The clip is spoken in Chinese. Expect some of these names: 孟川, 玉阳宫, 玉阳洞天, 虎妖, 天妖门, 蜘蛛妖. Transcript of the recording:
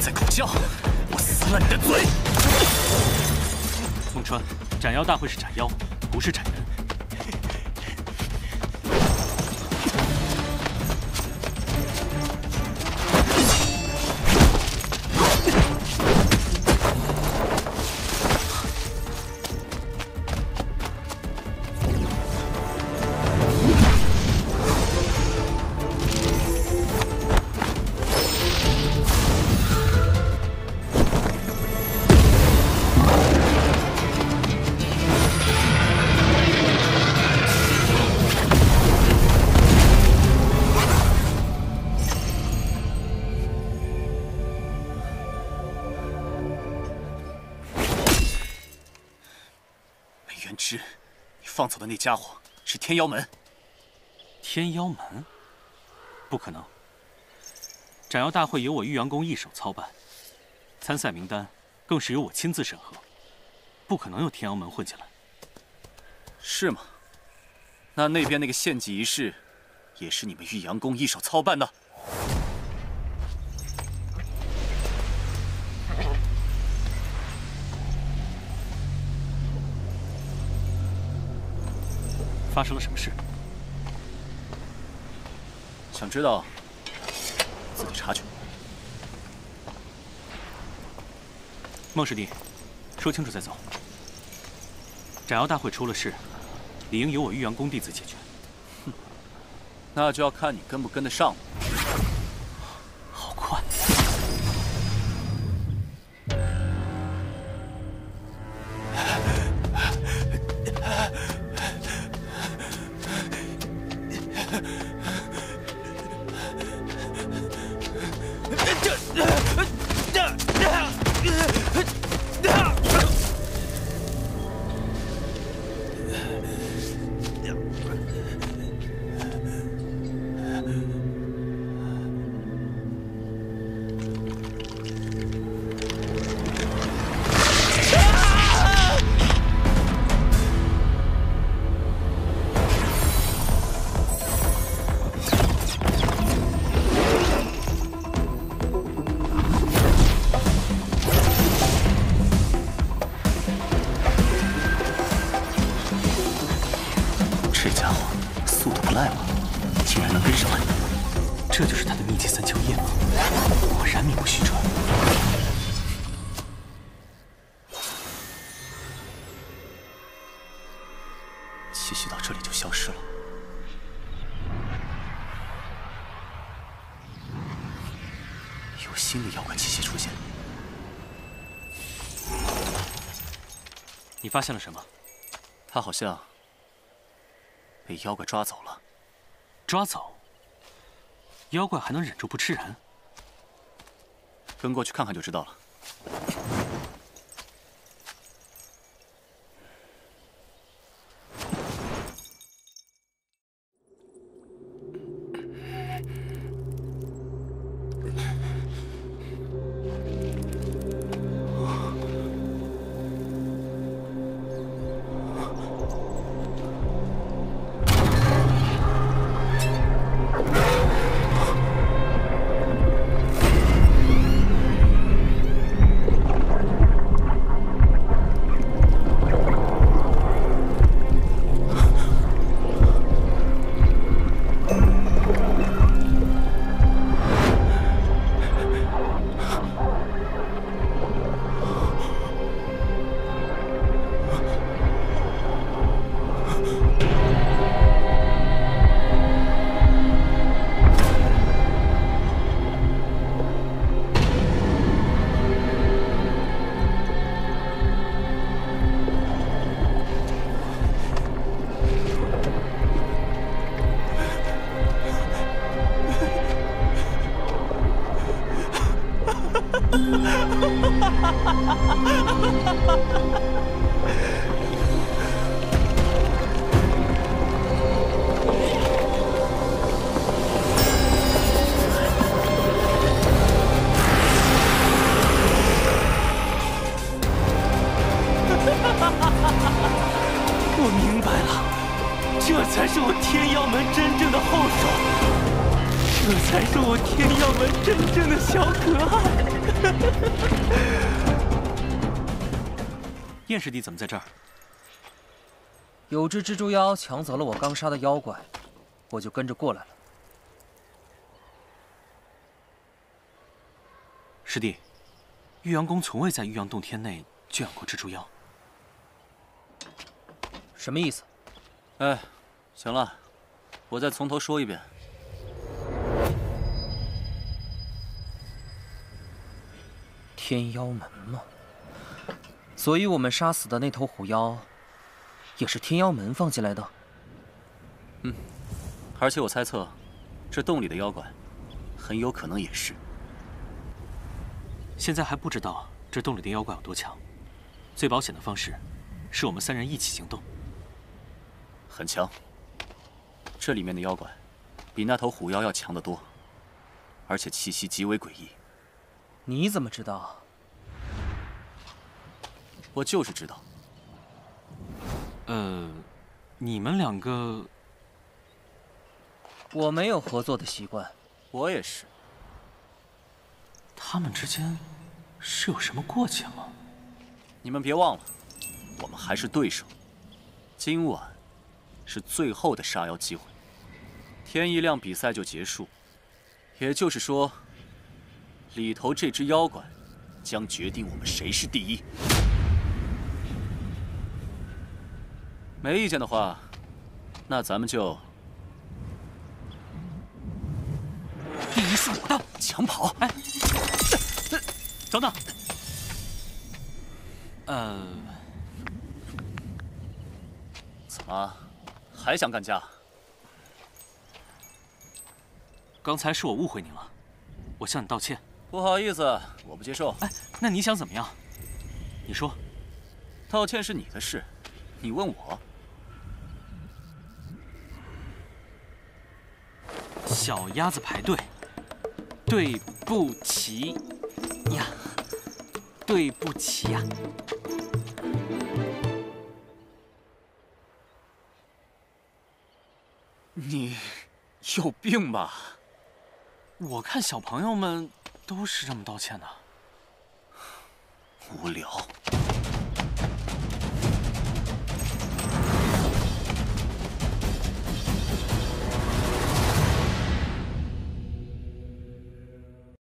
再狗叫，我撕了你的嘴！孟川，斩妖大会是斩妖，不是斩人。 放走的那家伙是天妖门。天妖门？不可能。斩妖大会由我玉阳宫一手操办，参赛名单更是由我亲自审核，不可能有天妖门混进来。是吗？那那边那个献祭仪式，也是你们玉阳宫一手操办的？发生了什么事？想知道，自己查去。孟师弟，说清楚再走。斩妖大会出了事，理应由我玉阳宫弟子解决。哼，那就要看你跟不跟得上了。 你发现了什么？他好像被妖怪抓走了。抓走？妖怪还能忍住不吃人？跟过去看看就知道了。这才是我天妖门真正的小可爱。燕师弟怎么在这儿？有只蜘蛛妖抢走了我刚杀的妖怪，我就跟着过来了。师弟，玉阳宫从未在玉阳洞天内圈养过蜘蛛妖。 什么意思？哎，行了，我再从头说一遍。天妖门吗？所以我们杀死的那头虎妖，也是天妖门放进来的。嗯，而且我猜测，这洞里的妖怪，很有可能也是。现在还不知道这洞里的妖怪有多强，最保险的方式，是我们三人一起行动。 很强，这里面的妖怪比那头虎妖要强得多，而且气息极为诡异。你怎么知道啊？我就是知道。你们两个，我没有合作的习惯。我也是。他们之间是有什么过节吗？你们别忘了，我们还是对手。今晚。 是最后的杀妖机会，天一亮比赛就结束，也就是说，里头这只妖怪将决定我们谁是第一。没意见的话，那咱们就第一是我的，抢跑！哎，等等，怎么？ 还想干架？刚才是我误会你了，我向你道歉。不好意思，我不接受。哎，那你想怎么样？你说，道歉是你的事，你问我？小鸭子排队，对不起呀，对不起呀。 你有病吧？我看小朋友们都是这么道歉的，无聊。